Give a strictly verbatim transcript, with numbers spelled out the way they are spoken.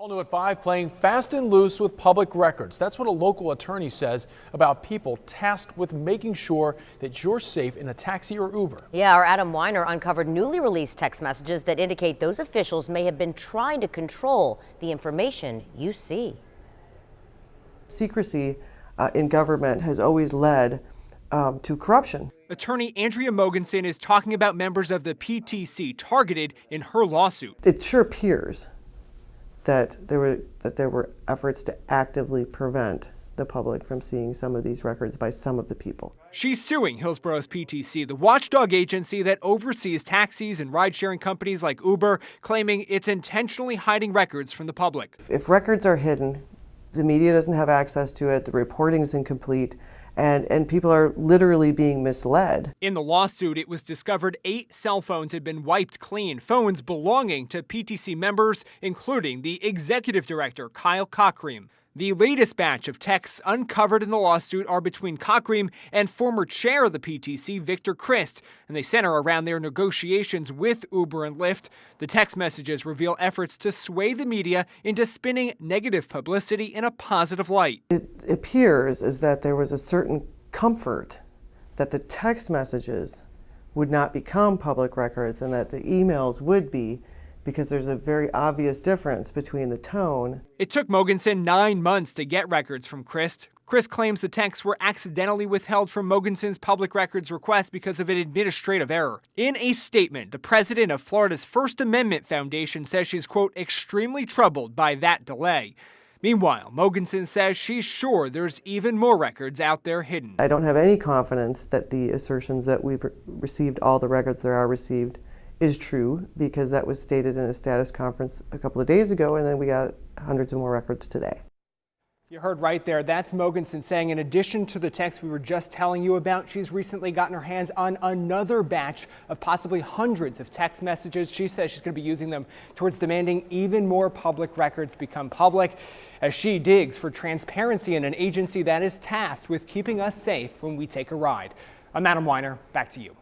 All new at five, playing fast and loose with public records. That's what a local attorney says about people tasked with making sure that you're safe in a taxi or Uber. Yeah, our Adam Weiner uncovered newly released text messages that indicate those officials may have been trying to control the information you see. Secrecy uh, in government has always led um, to corruption. Attorney Andrea Mogensen is talking about members of the P T C targeted in her lawsuit. It sure appears that there were that there were efforts to actively prevent the public from seeing some of these records by some of the people. She's suing Hillsborough's P T C, the watchdog agency that oversees taxis and ride-sharing companies like Uber, claiming it's intentionally hiding records from the public. If, if records are hidden, the media doesn't have access to it, the reporting is incomplete, and, and people are literally being misled. In the lawsuit, it was discovered eight cell phones had been wiped clean, phones belonging to P T C members, including the executive director, Kyle Cockream. The latest batch of texts uncovered in the lawsuit are between Cockream and former chair of the P T C, Victor Crist, and they center around their negotiations with Uber and Lyft. The text messages reveal efforts to sway the media into spinning negative publicity in a positive light. It appears as that there was a certain comfort that the text messages would not become public records and that the emails would be, because there's a very obvious difference between the tone. It took Mogensen nine months to get records from Crist. Crist claims the texts were accidentally withheld from Mogensen's public records request because of an administrative error. In a statement, the president of Florida's First Amendment Foundation says she's, quote, extremely troubled by that delay. Meanwhile, Mogensen says she's sure there's even more records out there hidden. I don't have any confidence that the assertions that we've re- received all the records there are received is true, because that was stated in a status conference a couple of days ago, and then we got hundreds of more records today. You heard right there. That's Mogensen saying, in addition to the text we were just telling you about, she's recently gotten her hands on another batch of possibly hundreds of text messages. She says she's going to be using them towards demanding even more public records become public, as she digs for transparency in an agency that is tasked with keeping us safe when we take a ride. I'm Adam Weiner. Back to you.